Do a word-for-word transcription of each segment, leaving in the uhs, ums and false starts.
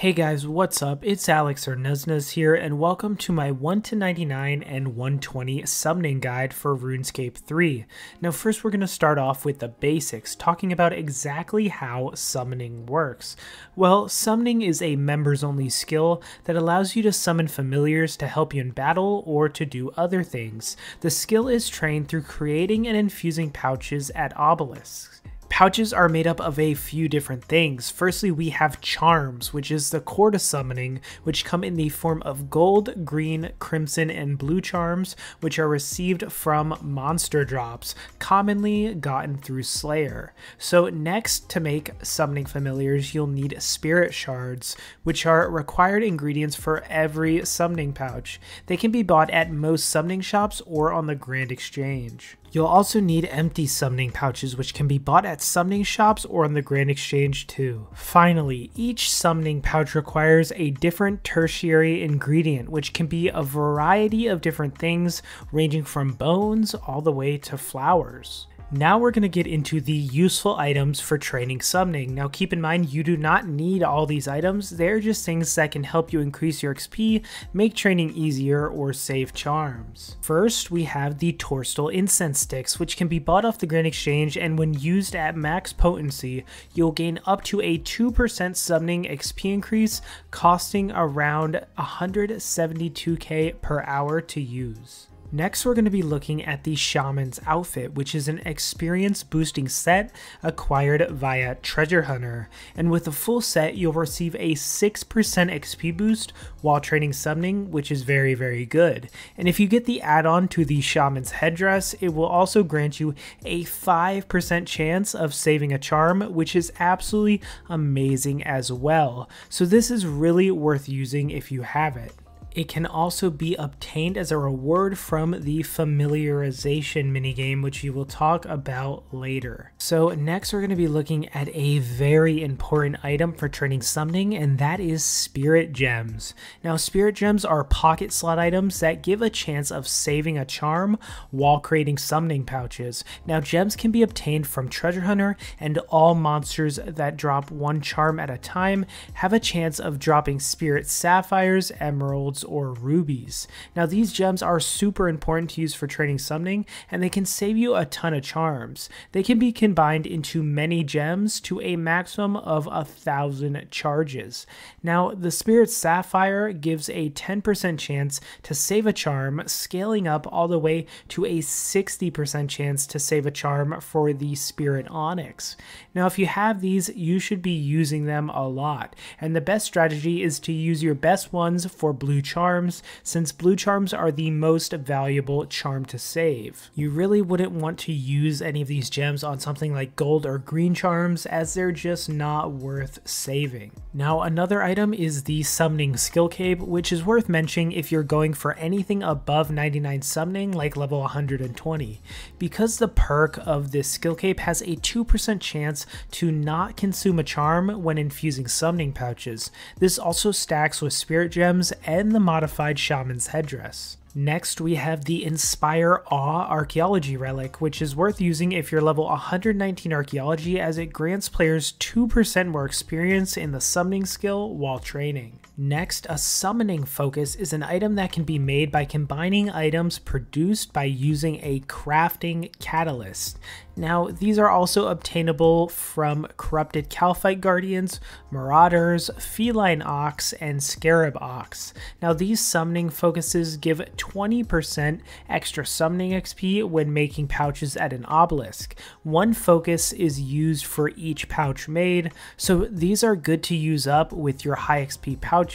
Hey guys, what's up? It's Alex Hernandez here, and welcome to my one to ninety-nine and one twenty summoning guide for RuneScape three. Now first we're going to start off with the basics, talking about exactly how summoning works. Well, summoning is a members-only skill that allows you to summon familiars to help you in battle or to do other things. The skill is trained through creating and infusing pouches at obelisks. Pouches are made up of a few different things. Firstly, we have charms, which is the core to summoning, which come in the form of gold, green, crimson, and blue charms, which are received from monster drops, commonly gotten through Slayer. So next, to make summoning familiars, you'll need spirit shards, which are required ingredients for every summoning pouch. They can be bought at most summoning shops or on the Grand Exchange. You'll also need empty summoning pouches, which can be bought at summoning shops or on the Grand Exchange too. Finally, each summoning pouch requires a different tertiary ingredient, which can be a variety of different things, ranging from bones all the way to flowers. Now we're going to get into the useful items for training summoning. Now keep in mind, you do not need all these items, they're just things that can help you increase your X P, make training easier, or save charms. First, we have the Torstol Incense Sticks, which can be bought off the Grand Exchange, and when used at max potency, you'll gain up to a two percent summoning X P increase, costing around one hundred seventy-two K per hour to use. Next, we're going to be looking at the Shaman's Outfit, which is an experience boosting set acquired via Treasure Hunter, and with the full set you'll receive a six percent X P boost while training summoning, which is very very good. And if you get the add-on to the Shaman's Headdress, it will also grant you a five percent chance of saving a charm, which is absolutely amazing as well. So this is really worth using if you have it. It can also be obtained as a reward from the Familiarization minigame, which you will talk about later. So next we're going to be looking at a very important item for training summoning, and that is Spirit Gems. Now Spirit Gems are pocket slot items that give a chance of saving a charm while creating summoning pouches. Now gems can be obtained from Treasure Hunter, and all monsters that drop one charm at a time have a chance of dropping Spirit Sapphires, Emeralds, or rubies. Now these gems are super important to use for training summoning, and they can save you a ton of charms. They can be combined into many gems to a maximum of a thousand charges. Now the Spirit Sapphire gives a ten percent chance to save a charm, scaling up all the way to a sixty percent chance to save a charm for the Spirit Onyx. Now if you have these, you should be using them a lot, and the best strategy is to use your best ones for blue charms, since blue charms are the most valuable charm to save. You really wouldn't want to use any of these gems on something like gold or green charms, as they're just not worth saving. Now another item is the summoning skill cape, which is worth mentioning if you're going for anything above ninety-nine summoning, like level one hundred twenty, because the perk of this skill cape has a two percent chance to not consume a charm when infusing summoning pouches. This also stacks with Spirit Gems and the modified Shaman's Headdress. Next, we have the Inspire Awe Archaeology Relic, which is worth using if you're level one hundred nineteen Archaeology, as it grants players two percent more experience in the summoning skill while training. Next, a Summoning Focus is an item that can be made by combining items produced by using a crafting catalyst. Now, these are also obtainable from Corrupted Calphite Guardians, Marauders, Feline Ox, and Scarab Ox. Now, these Summoning Focuses give twenty percent extra summoning X P when making pouches at an obelisk. One focus is used for each pouch made, so these are good to use up with your high X P pouches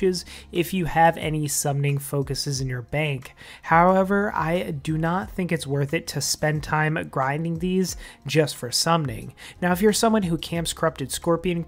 if you have any summoning focuses in your bank. However, I do not think it's worth it to spend time grinding these just for summoning. Now, if you're someone who camps corrupted scorpion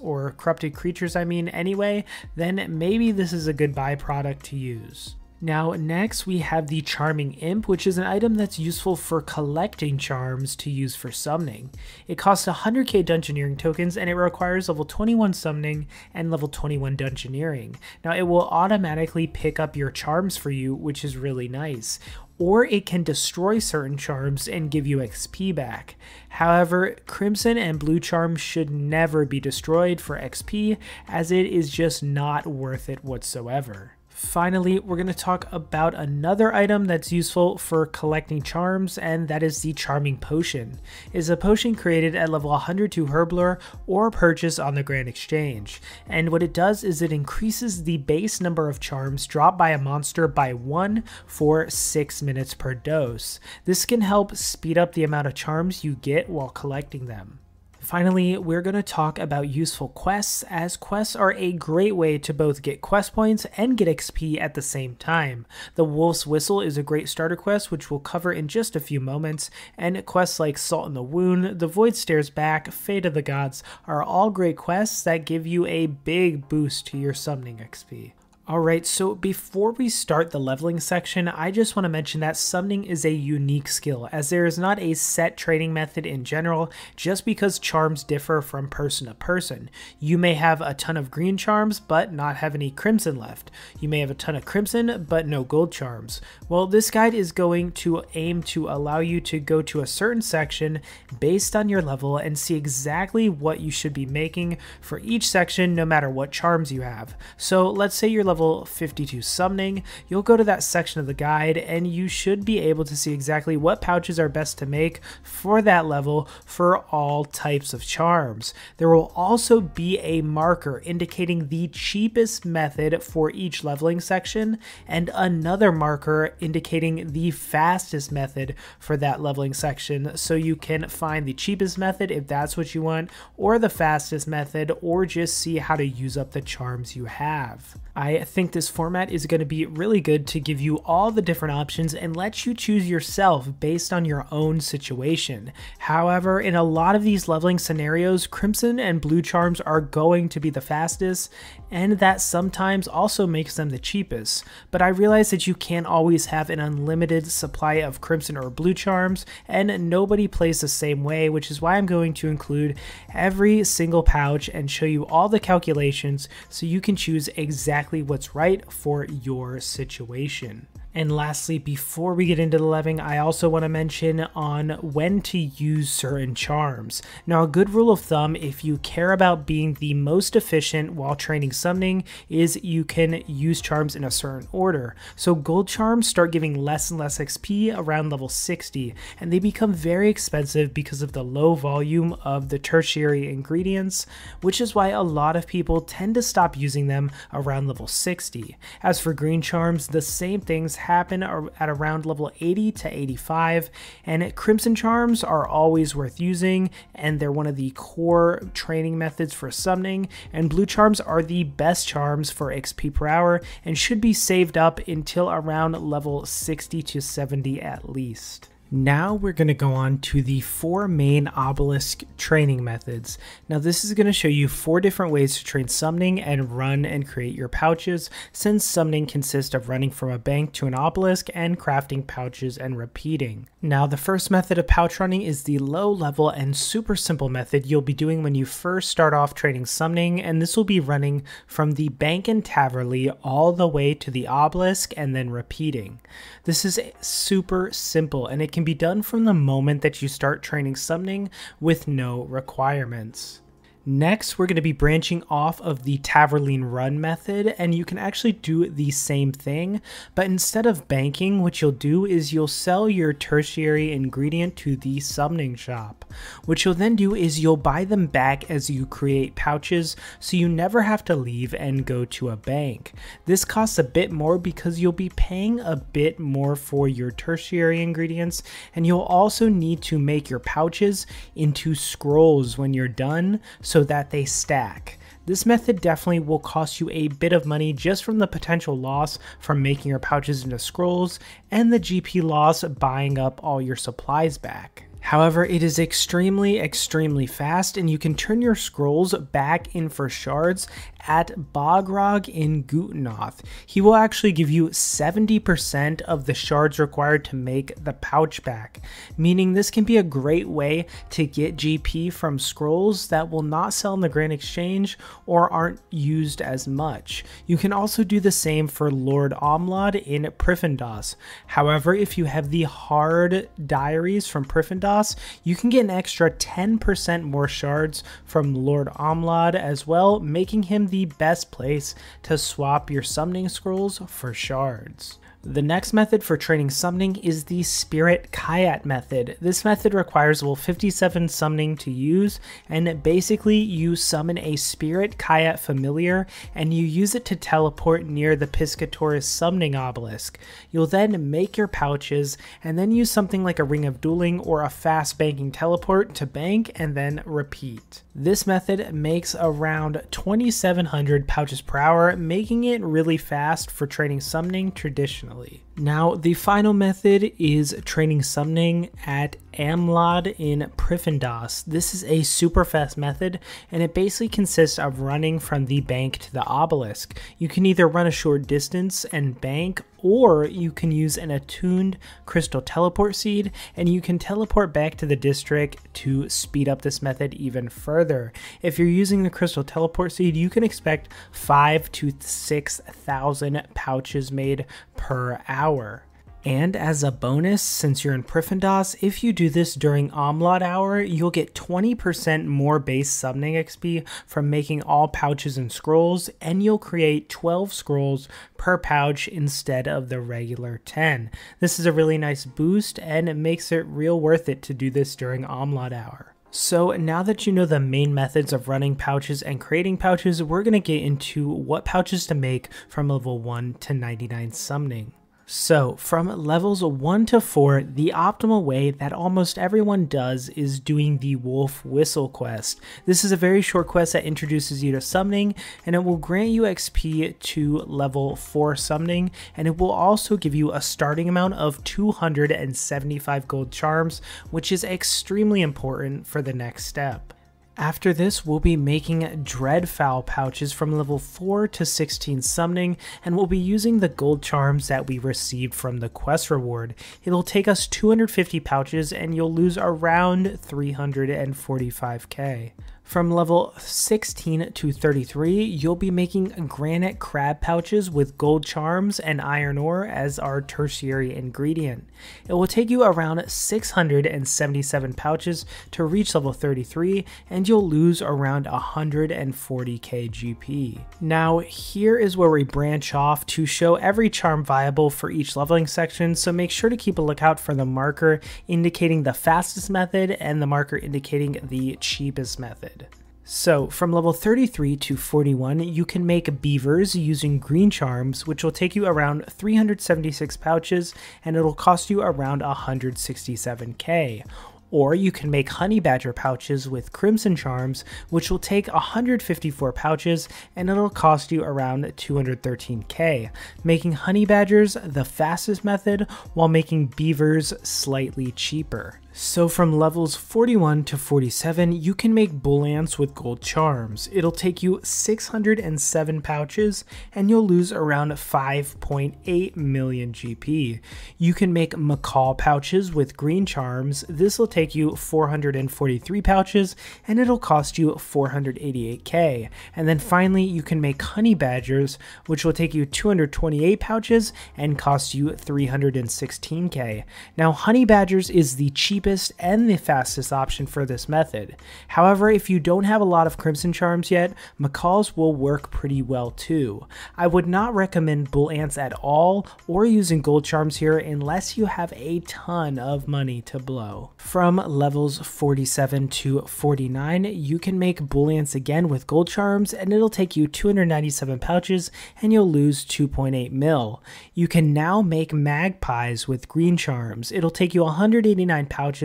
or corrupted creatures, I mean, anyway, then maybe this is a good byproduct to use. Now next we have the Charming Imp, which is an item that's useful for collecting charms to use for summoning. It costs one hundred K Dungeoneering tokens and it requires level twenty-one summoning and level twenty-one Dungeoneering. Now it will automatically pick up your charms for you, which is really nice. Or it can destroy certain charms and give you X P back. However, Crimson and Blue charms should never be destroyed for X P, as it is just not worth it whatsoever. Finally, we're going to talk about another item that's useful for collecting charms, and that is the Charming Potion. It's a potion created at level one hundred two Herbler or purchased on the Grand Exchange. And what it does is it increases the base number of charms dropped by a monster by one for six minutes per dose. This can help speed up the amount of charms you get while collecting them. Finally, we're going to talk about useful quests, as quests are a great way to both get quest points and get X P at the same time. The Wolf's Whistle is a great starter quest, which we'll cover in just a few moments, and quests like Salt in the Wound, The Void Stares Back, Fate of the Gods are all great quests that give you a big boost to your summoning X P. Alright, so before we start the leveling section, I just want to mention that summoning is a unique skill, as there is not a set training method in general, just because charms differ from person to person. You may have a ton of green charms, but not have any crimson left. You may have a ton of crimson, but no gold charms. Well, this guide is going to aim to allow you to go to a certain section based on your level and see exactly what you should be making for each section, no matter what charms you have. So let's say your level Level fifty-two summoning, you'll go to that section of the guide and you should be able to see exactly what pouches are best to make for that level for all types of charms. There will also be a marker indicating the cheapest method for each leveling section and another marker indicating the fastest method for that leveling section, so you can find the cheapest method if that's what you want, or the fastest method, or just see how to use up the charms you have. I think this format is going to be really good to give you all the different options and let you choose yourself based on your own situation. However, in a lot of these leveling scenarios, Crimson and Blue charms are going to be the fastest, and that sometimes also makes them the cheapest. But I realize that you can't always have an unlimited supply of Crimson or Blue charms, and nobody plays the same way, which is why I'm going to include every single pouch and show you all the calculations so you can choose exactly what's right for your situation. And lastly, before we get into the leveling, I also want to mention on when to use certain charms. Now, a good rule of thumb, if you care about being the most efficient while training summoning, is you can use charms in a certain order. So gold charms start giving less and less X P around level sixty, and they become very expensive because of the low volume of the tertiary ingredients, which is why a lot of people tend to stop using them around level sixty. As for green charms, the same things happen at around level eighty to eighty-five, and crimson charms are always worth using, and they're one of the core training methods for summoning, and blue charms are the best charms for X P per hour and should be saved up until around level sixty to seventy at least. Now we're going to go on to the four main obelisk training methods. Now this is going to show you four different ways to train summoning and run and create your pouches, since summoning consists of running from a bank to an obelisk and crafting pouches and repeating. Now the first method of pouch running is the low level and super simple method you'll be doing when you first start off training summoning, and this will be running from the bank and taverly all the way to the obelisk and then repeating. This is super simple and it can be done from the moment that you start training summoning with no requirements. Next, we're going to be branching off of the Taverline Run method, and you can actually do the same thing, but instead of banking, what you'll do is you'll sell your tertiary ingredient to the summoning shop. What you'll then do is you'll buy them back as you create pouches, so you never have to leave and go to a bank. This costs a bit more because you'll be paying a bit more for your tertiary ingredients, and you'll also need to make your pouches into scrolls when you're done, so so that they stack. This method definitely will cost you a bit of money just from the potential loss from making your pouches into scrolls and the G P loss buying up all your supplies back. However, it is extremely, extremely fast, and you can turn your scrolls back in for shards at Bogrog in Gutenoth. He will actually give you seventy percent of the shards required to make the pouch back, meaning this can be a great way to get G P from scrolls that will not sell in the Grand Exchange or aren't used as much. You can also do the same for Lord Amlodd in Prifddinas. However, if you have the hard diaries from Prifddinas, you can get an extra ten percent more shards from Lord Amlodd as well, making him the best place to swap your summoning scrolls for shards. The next method for trading summoning is the Spirit Kyatt method. This method requires level fifty-seven summoning to use, and basically you summon a Spirit Kyatt familiar and you use it to teleport near the Piscatorus summoning obelisk. You'll then make your pouches and then use something like a Ring of Dueling or a fast banking teleport to bank and then repeat. This method makes around twenty-seven hundred pouches per hour, making it really fast for trading summoning traditionally. Now, the final method is trading summoning at Amlodd in Prifddinas. This is a super fast method, and it basically consists of running from the bank to the obelisk. You can either run a short distance and bank, or you can use an attuned crystal teleport seed, and you can teleport back to the district to speed up this method even further. If you're using the crystal teleport seed, you can expect five to six thousand pouches made per hour. And as a bonus, since you're in Prifddinas, if you do this during Amlodd hour, you'll get twenty percent more base summoning X P from making all pouches and scrolls, and you'll create twelve scrolls per pouch instead of the regular ten. This is a really nice boost, and it makes it real worth it to do this during Amlodd hour. So now that you know the main methods of running pouches and creating pouches, we're going to get into what pouches to make from level one to ninety-nine summoning. So from levels one to four, the optimal way that almost everyone does is doing the Wolf's Whistle quest. This is a very short quest that introduces you to summoning, and it will grant you X P to level four summoning, and it will also give you a starting amount of two hundred seventy-five gold charms, which is extremely important for the next step. After this, we'll be making Dreadfowl pouches from level four to sixteen summoning, and we'll be using the gold charms that we received from the quest reward. It'll take us two hundred fifty pouches, and you'll lose around three hundred forty-five K. From level sixteen to thirty-three, you'll be making granite crab pouches with gold charms and iron ore as our tertiary ingredient. It will take you around six hundred seventy-seven pouches to reach level thirty-three, and you'll lose around one hundred forty K G P. Now, here is where we branch off to show every charm viable for each leveling section, so make sure to keep a lookout for the marker indicating the fastest method and the marker indicating the cheapest method. So from level thirty-three to forty-one, you can make beavers using green charms, which will take you around three hundred seventy-six pouches, and it'll cost you around one hundred sixty-seven K. Or you can make honey badger pouches with crimson charms, which will take one hundred fifty-four pouches, and it'll cost you around two hundred thirteen K, making honey badgers the fastest method while making beavers slightly cheaper. So from levels forty-one to forty-seven, you can make bull ants with gold charms. It'll take you six hundred seven pouches, and you'll lose around five point eight million G P. You can make macaw pouches with green charms. This will take you four hundred forty-three pouches, and it'll cost you four hundred eighty-eight K. And then finally, you can make honey badgers, which will take you two hundred twenty-eight pouches and cost you three hundred sixteen K. Now, honey badgers is the cheapest and the fastest option for this method. However, if you don't have a lot of crimson charms yet, macaws will work pretty well too. I would not recommend bull ants at all or using gold charms here unless you have a ton of money to blow. From levels forty-seven to forty-nine, you can make bull ants again with gold charms, and it'll take you two hundred ninety-seven pouches, and you'll lose two point eight mil. You can now make magpies with green charms. It'll take you one hundred eighty-nine pouches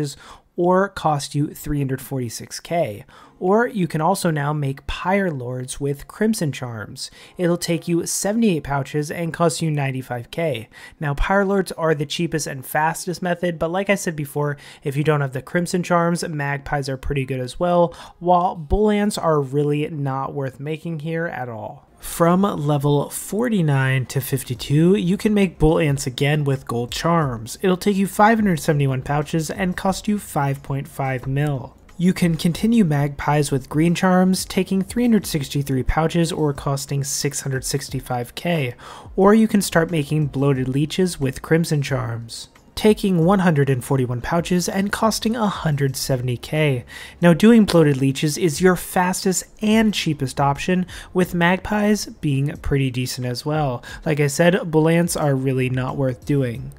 or cost you three hundred forty-six K. Or you can also now make pyre lords with crimson charms. It'll take you seventy-eight pouches and cost you ninety-five K. Now pyre lords are the cheapest and fastest method, but like I said before, if you don't have the crimson charms, magpies are pretty good as well, while bull ants are really not worth making here at all. From level forty-nine to fifty-two, you can make bull ants again with gold charms. It'll take you five hundred seventy-one pouches and cost you five point five mil. You can continue magpies with green charms, taking three hundred sixty-three pouches or costing six hundred sixty-five K, or you can start making bloated leeches with crimson charms, taking one hundred forty-one pouches and costing one hundred seventy K. Now doing bloated leeches is your fastest and cheapest option, with magpies being pretty decent as well. Like I said, bull ants are really not worth doing.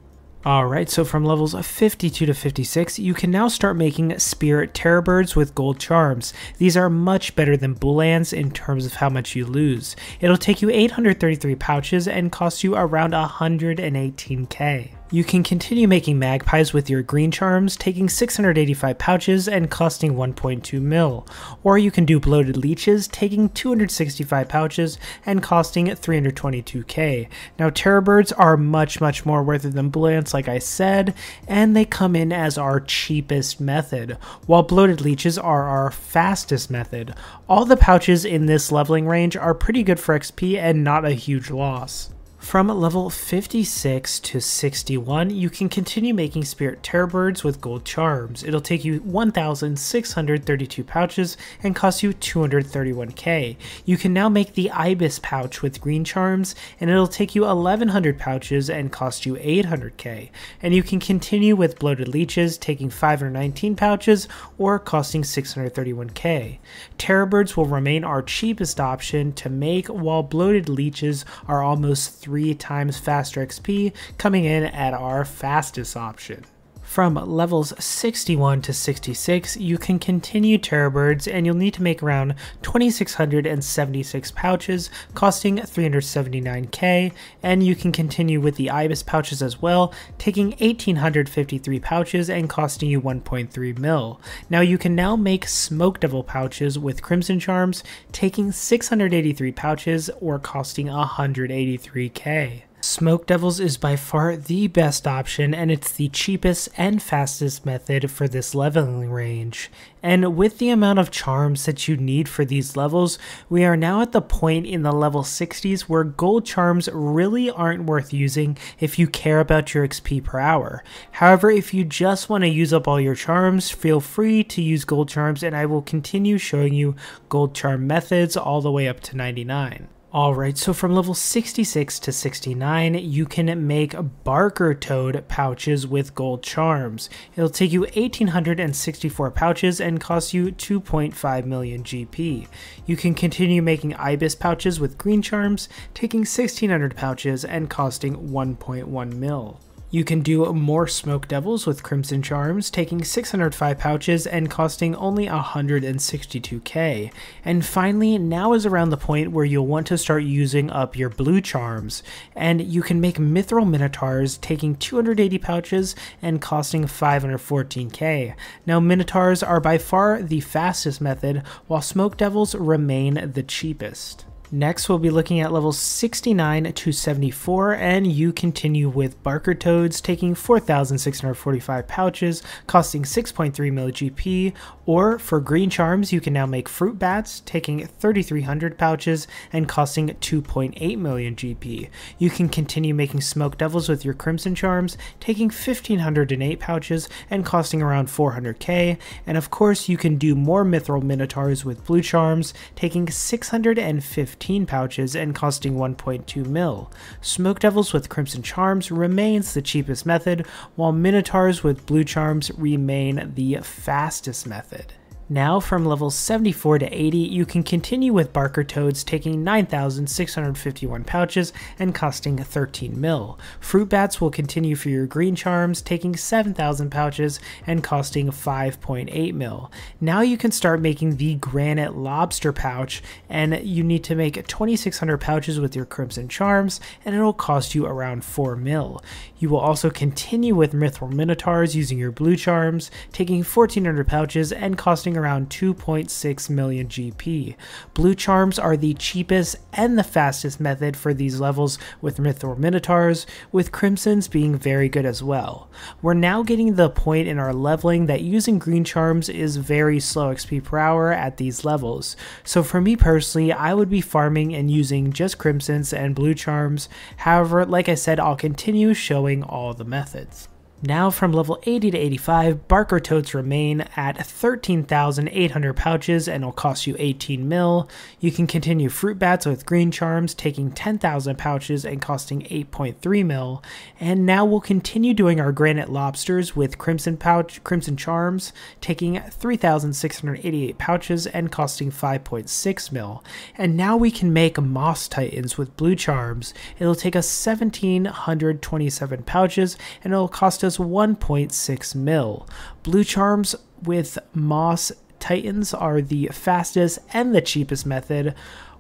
Alright, so from levels fifty-two to fifty-six, you can now start making Spirit Terror Birds with gold charms. These are much better than bull ants in terms of how much you lose. It'll take you eight hundred thirty-three pouches and cost you around one hundred eighteen K. You can continue making magpies with your green charms, taking six hundred eighty-five pouches and costing one point two mil, or you can do bloated leeches, taking two hundred sixty-five pouches and costing three hundred twenty-two K. Now terror birds are much much more worth it than bull ants, like I said, and they come in as our cheapest method, while bloated leeches are our fastest method. All the pouches in this leveling range are pretty good for X P and not a huge loss. From level fifty-six to sixty-one, you can continue making Spirit Terror Birds with gold charms. It'll take you one thousand six hundred thirty-two pouches and cost you two hundred thirty-one K. You can now make the ibis pouch with green charms, and it'll take you eleven hundred pouches and cost you eight hundred K. And you can continue with bloated leeches, taking five hundred nineteen pouches or costing six hundred thirty-one K. Terror Birds will remain our cheapest option to make, while bloated leeches are almost three three times faster X P, coming in at our fastest option. From levels sixty-one to sixty-six, you can continue Terror Birds, and you'll need to make around two thousand six hundred seventy-six pouches, costing three hundred seventy-nine K, and you can continue with the ibis pouches as well, taking one thousand eight hundred fifty-three pouches and costing you one point three mil. Now you can now make Smoke Devil pouches with crimson charms, taking six hundred eighty-three pouches or costing one hundred eighty-three K. Smoke Devils is by far the best option, and it's the cheapest and fastest method for this leveling range. And with the amount of charms that you need for these levels, we are now at the point in the level sixties where gold charms really aren't worth using if you care about your X P per hour. However, if you just want to use up all your charms, feel free to use gold charms, and I will continue showing you gold charm methods all the way up to ninety-nine. Alright, so from level sixty-six to sixty-nine, you can make Barker Toad pouches with gold charms. It'll take you one thousand eight hundred sixty-four pouches and cost you two point five million G P. You can continue making ibis pouches with green charms, taking one thousand six hundred pouches and costing one point one mil. You can do more Smoke Devils with crimson charms, taking six hundred five pouches and costing only one hundred sixty-two K. And finally, now is around the point where you'll want to start using up your blue charms, and you can make mithril minotaurs, taking two hundred eighty pouches and costing five hundred fourteen K. Now minotaurs are by far the fastest method, while Smoke Devils remain the cheapest. Next, we'll be looking at levels sixty-nine to seventy-four, and you continue with Barker Toads, taking four thousand six hundred forty-five pouches, costing six point three mil G P, or for green charms, you can now make Fruit Bats, taking three thousand three hundred pouches and costing two point eight million G P. You can continue making Smoke Devils with your crimson charms, taking one thousand five hundred eight pouches and costing around four hundred K, and of course, you can do more mithril minotaurs with blue charms, taking six hundred fifty pouches and costing one point two mil. Smoke Devils with crimson charms remains the cheapest method, while minotaurs with blue charms remain the fastest method. Now from levels seventy-four to eighty, you can continue with Barker Toads, taking nine thousand six hundred fifty-one pouches and costing thirteen mil. Fruit Bats will continue for your green charms, taking seven thousand pouches and costing five point eight mil. Now you can start making the Granite Lobster pouch, and you need to make two thousand six hundred pouches with your crimson charms, and it'll cost you around four mil. You will also continue with mithril minotaurs using your blue charms, taking one thousand four hundred pouches and costing around around two point six million G P. Blue charms are the cheapest and the fastest method for these levels, with mithril minotaurs, with crimsons being very good as well. We're now getting the point in our leveling that using green charms is very slow X P per hour at these levels, so for me personally I would be farming and using just crimsons and blue charms. However, like I said, I'll continue showing all the methods. Now from level eighty to eighty-five, Barker Toads remain at thirteen thousand eight hundred pouches and will cost you eighteen mil. You can continue Fruit Bats with green charms, taking ten thousand pouches and costing eight point three mil. And now we'll continue doing our Granite Lobsters with Crimson pouch, Crimson Charms, taking three thousand six hundred eighty-eight pouches and costing five point six mil. And now we can make Moss Titans with blue charms. It'll take us one thousand seven hundred twenty-seven pouches and it'll cost us one point six mil. Blue charms with moss titans are the fastest and the cheapest method,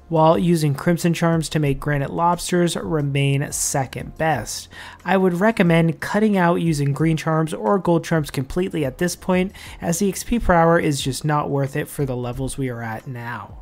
while using crimson charms to make granite lobsters remain second best. I would recommend cutting out using green charms or gold charms completely at this point, as the X P per hour is just not worth it for the levels we are at now.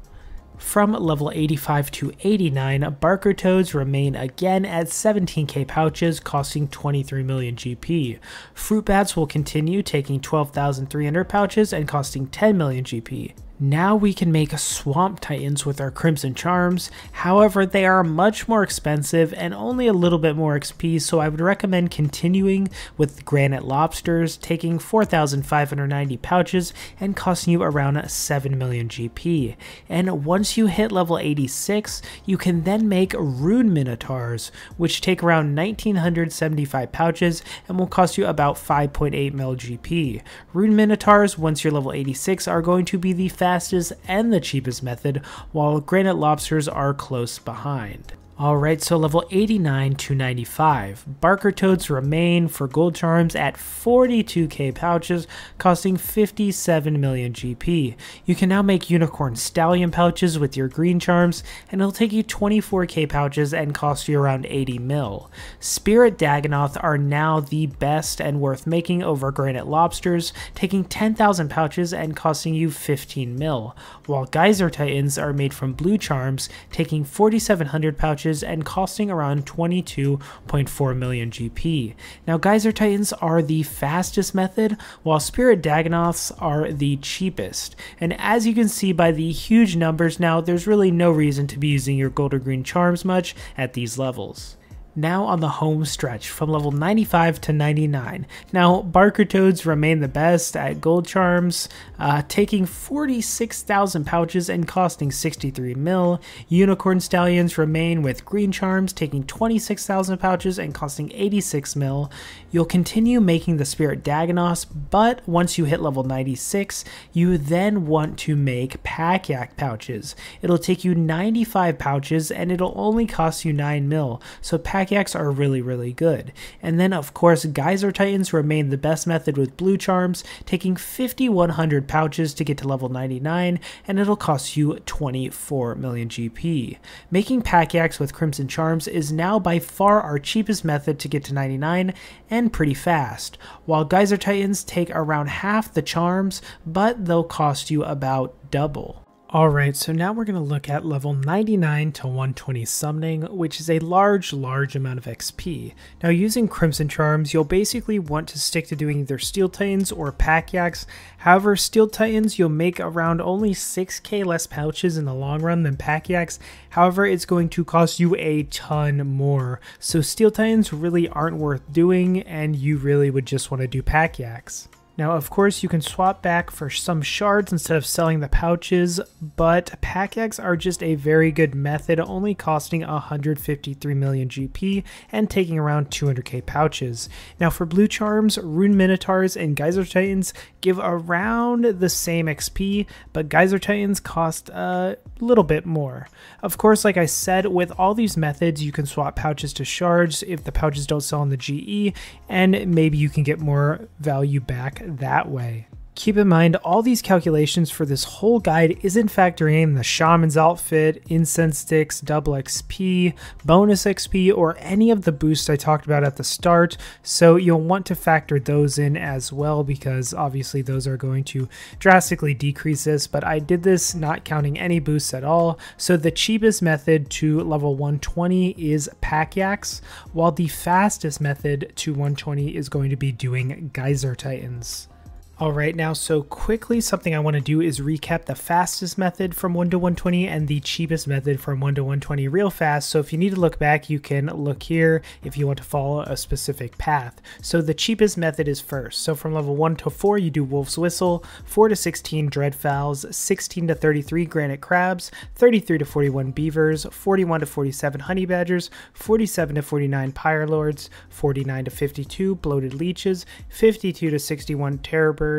From level eighty-five to eighty-nine, Barker Toads remain again at seventeen K pouches, costing twenty-three million G P. Fruit Bats will continue, taking twelve thousand three hundred pouches and costing ten million G P. Now we can make Swamp Titans with our Crimson Charms, however they are much more expensive and only a little bit more X P, so I would recommend continuing with Granite Lobsters, taking four thousand five hundred ninety pouches and costing you around seven million G P. And once you hit level eighty-six, you can then make Rune Minotaurs, which take around one thousand nine hundred seventy-five pouches and will cost you about five point eight mil G P. Rune Minotaurs, once you're level eighty-six, are going to be the fastest fastest and the cheapest method, while granite lobsters are close behind. Alright, so level eighty-nine to ninety-five, Barker Toads remain for gold charms at forty-two K pouches, costing fifty-seven million G P. You can now make unicorn stallion pouches with your green charms, and it'll take you twenty-four K pouches and cost you around eighty mil. Spirit Dagannoth are now the best and worth making over granite lobsters, taking ten thousand pouches and costing you fifteen mil, while Geyser Titans are made from blue charms, taking forty-seven hundred pouches and costing around twenty-two point four million G P. Now Geyser Titans are the fastest method, while Spirit Dagannoths are the cheapest. And as you can see by the huge numbers now, there's really no reason to be using your gold or green charms much at these levels. Now on the home stretch from level ninety-five to ninety-nine. Now Barker Toads remain the best at gold charms, uh, taking forty-six thousand pouches and costing sixty-three mil. Unicorn Stallions remain with green charms, taking twenty-six thousand pouches and costing eighty-six mil. You'll continue making the Spirit Dagannoth, but once you hit level ninety-six, you then want to make Pack Yak pouches. It'll take you ninety-five pouches and it'll only cost you nine mil, so Pack Pack Yaks are really, really good. And then, of course, Geyser Titans remain the best method with blue charms, taking fifty-one hundred pouches to get to level ninety-nine, and it'll cost you twenty-four million G P. Making Pack Yaks with Crimson Charms is now by far our cheapest method to get to ninety-nine, and pretty fast, while Geyser Titans take around half the charms, but they'll cost you about double. Alright, so now we're going to look at level ninety-nine to one twenty summoning, which is a large, large amount of X P. Now using Crimson Charms, you'll basically want to stick to doing either Steel Titans or Pack Yaks. However, Steel Titans, you'll make around only six K less pouches in the long run than Pack Yaks. However, it's going to cost you a ton more. So Steel Titans really aren't worth doing, and you really would just want to do Pack Yaks. Now, of course, you can swap back for some shards instead of selling the pouches, but Pack Yaks are just a very good method, only costing one hundred fifty-three million G P and taking around two hundred K pouches. Now, for blue charms, Rune Minotaurs and Geyser Titans give around the same X P, but Geyser Titans cost a little bit more. Of course, like I said, with all these methods, you can swap pouches to shards if the pouches don't sell on the G E, and maybe you can get more value back that way. Keep in mind, all these calculations for this whole guide isn't factoring in the Shaman's Outfit, Incense Sticks, Double X P, Bonus X P, or any of the boosts I talked about at the start, so you'll want to factor those in as well because obviously those are going to drastically decrease this, but I did this not counting any boosts at all, so the cheapest method to level one twenty is Pack Yaks, while the fastest method to one twenty is going to be doing Geyser Titans. Alright, now so quickly something I want to do is recap the fastest method from one to one twenty and the cheapest method from one to one twenty real fast, so if you need to look back you can look here if you want to follow a specific path. So the cheapest method is first, so from level one to four you do Wolf's Whistle, four to sixteen Dreadfowls, sixteen to thirty-three Granite Crabs, thirty-three to forty-one Beavers, forty-one to forty-seven Honey Badgers, forty-seven to forty-nine Pyre Lords, forty-nine to fifty-two Bloated Leeches, fifty-two to sixty-one Terror Birds,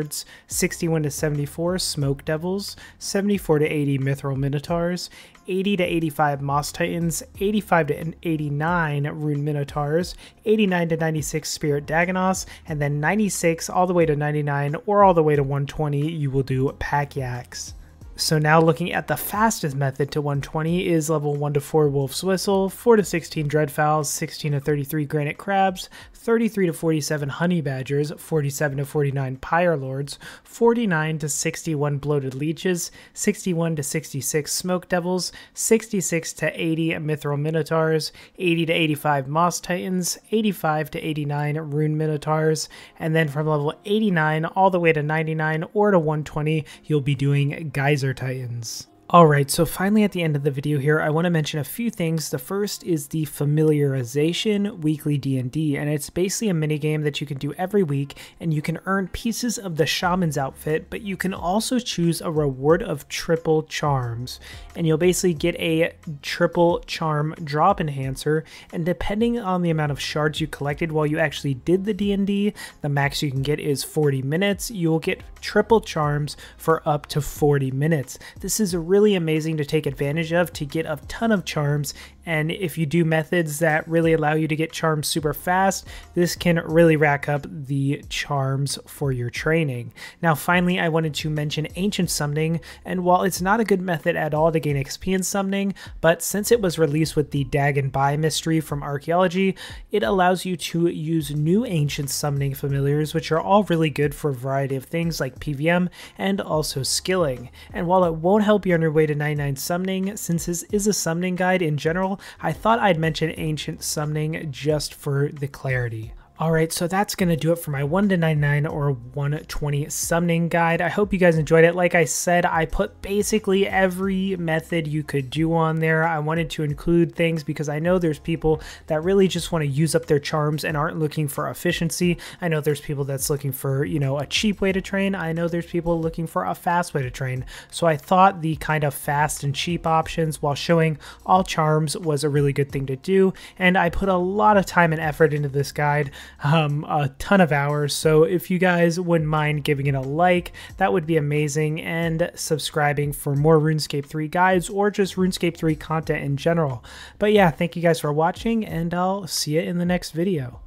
sixty-one to seventy-four Smoke Devils, seventy-four to eighty Mithril Minotaurs, eighty to eighty-five Moss Titans, eighty-five to eighty-nine Rune Minotaurs, eighty-nine to ninety-six Spirit Dagannoths, and then ninety-six all the way to ninety-nine or all the way to one twenty you will do Pack Yaks. So now looking at the fastest method to one twenty is level one to four Wolf's Whistle, four to sixteen Dreadfowls, sixteen to thirty-three Granite Crabs, thirty-three to forty-seven Honey Badgers, forty-seven to forty-nine Pyre Lords, forty-nine to sixty-one Bloated Leeches, sixty-one to sixty-six Smoke Devils, sixty-six to eighty Mithril Minotaurs, eighty to eighty-five Moss Titans, eighty-five to eighty-nine Rune Minotaurs, and then from level eighty-nine all the way to ninety-nine or to one twenty you'll be doing Geyser Titans. Alright, so finally at the end of the video here, I want to mention a few things. The first is the Familiarization Weekly D and D, and it's basically a minigame that you can do every week, and you can earn pieces of the Shaman's Outfit, but you can also choose a reward of triple charms, and you'll basically get a triple charm drop enhancer, and depending on the amount of shards you collected while you actually did the D and D, the max you can get is forty minutes, you'll get triple charms for up to forty minutes. This is a really Really amazing to take advantage of to get a ton of charms, and if you do methods that really allow you to get charms super fast, this can really rack up the charms for your training. Now finally, I wanted to mention Ancient Summoning, and while it's not a good method at all to gain X P in summoning, but since it was released with the Dag and Buy mystery from archaeology, it allows you to use new Ancient Summoning familiars, which are all really good for a variety of things like P V M and also skilling. And while it won't help you on your way to ninety-nine summoning, since this is a summoning guide in general, I thought I'd mention Ancient Summoning just for the clarity. Alright, so that's going to do it for my one to ninety-nine or one twenty summoning guide. I hope you guys enjoyed it. Like I said, I put basically every method you could do on there. I wanted to include things because I know there's people that really just want to use up their charms and aren't looking for efficiency. I know there's people that's looking for, you know, a cheap way to train. I know there's people looking for a fast way to train. So I thought the kind of fast and cheap options while showing all charms was a really good thing to do. And I put a lot of time and effort into this guide. Um, a ton of hours, so if you guys wouldn't mind giving it a like, that would be amazing, and subscribing for more RuneScape three guides or just RuneScape three content in general. But yeah, thank you guys for watching, and I'll see you in the next video.